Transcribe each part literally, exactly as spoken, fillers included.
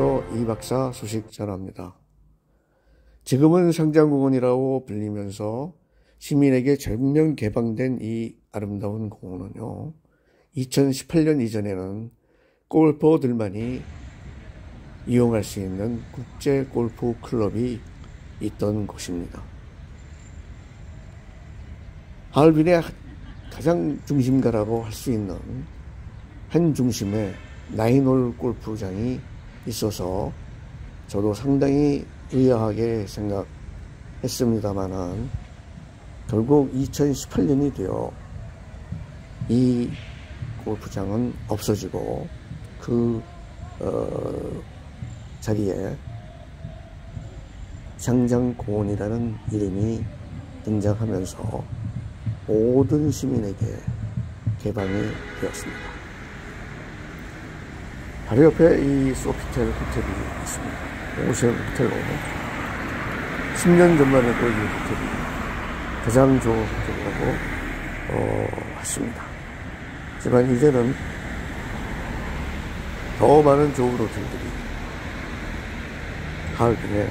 서울에서 이 박사 소식 전합니다. 지금은 상장공원이라고 불리면서 시민에게 전면 개방된 이 아름다운 공원은요, 이천십팔 년 이전에는 골퍼들만이 이용할 수 있는 국제 골프 클럽이 있던 곳입니다. 하얼빈의 가장 중심가라고 할 수 있는 한 중심에 나인홀 골프장이 있어서 저도 상당히 의아하게 생각했습니다만은 결국 이천십팔 년이 되어 이 골프장은 없어지고 그 어, 자리에 상장공원이라는 이름이 등장하면서 모든 시민에게 개방이 되었습니다. 바로 옆에 이 소피텔 호텔이 있습니다. 오션 호텔로 십 년 전만 해도 이 호텔이 가장 좋은 호텔이라고 어, 했습니다. 하지만 이제는 더 많은 좋은 호텔들이 하얼빈에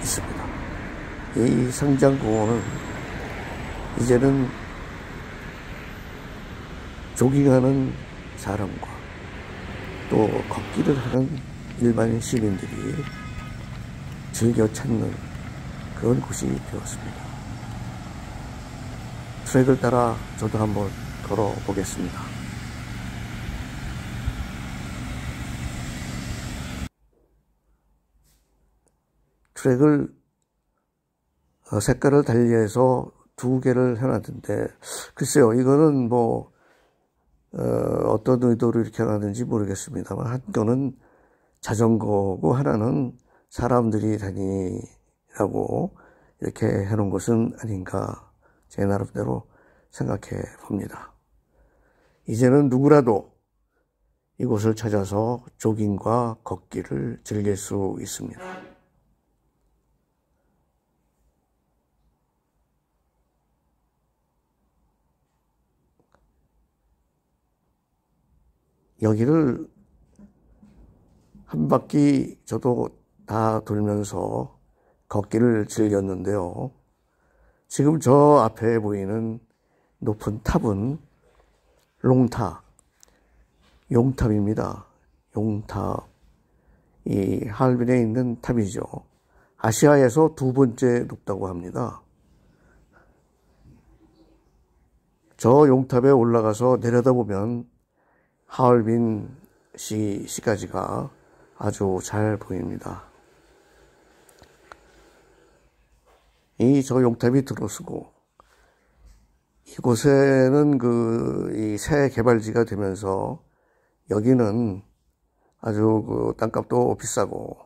있습니다. 이 상장공원은 이제는 조깅하는 사람과 또 걷기를 하는 일반 시민들이 즐겨 찾는 그런 곳이 되었습니다. 트랙을 따라 저도 한번 걸어보겠습니다. 트랙을 색깔을 달리해서 두 개를 해놨던데, 글쎄요, 이거는 뭐 어, 어떤 의도로 이렇게 하는지 모르겠습니다만, 한 개는 자전거고 하나는 사람들이 다니라고 이렇게 해놓은 것은 아닌가 제 나름대로 생각해 봅니다. 이제는 누구라도 이곳을 찾아서 조깅과 걷기를 즐길 수 있습니다. 여기를 한 바퀴 저도 다 돌면서 걷기를 즐겼는데요. 지금 저 앞에 보이는 높은 탑은 롱탑, 용탑입니다. 용탑, 이 하얼빈에 있는 탑이죠. 아시아에서 두 번째 높다고 합니다. 저 용탑에 올라가서 내려다보면 하얼빈 시, 시까지가 아주 잘 보입니다. 이 저 용탑이 들어서고 이곳에는 그 이 새 개발지가 되면서 여기는 아주 그 땅값도 비싸고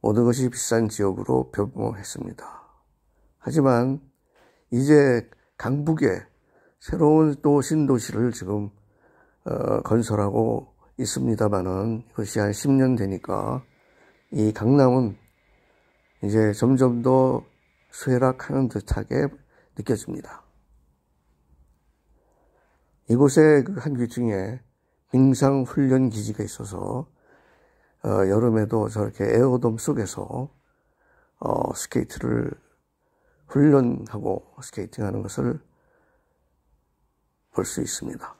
모든 것이 비싼 지역으로 변모했습니다. 하지만 이제 강북에 새로운 또 신도시를 지금 어, 건설하고 있습니다만은 이것이 한 십 년 되니까 이 강남은 이제 점점 더 쇠락하는 듯하게 느껴집니다. 이곳의 그 한 귀퉁에 빙상훈련기지가 있어서 어, 여름에도 저렇게 에어돔 속에서 어, 스케이트를 훈련하고 스케이팅하는 것을 볼 수 있습니다.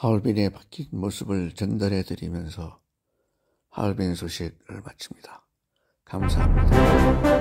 하얼빈의 바뀐 모습을 전달해 드리면서 하얼빈 소식을 마칩니다. 감사합니다.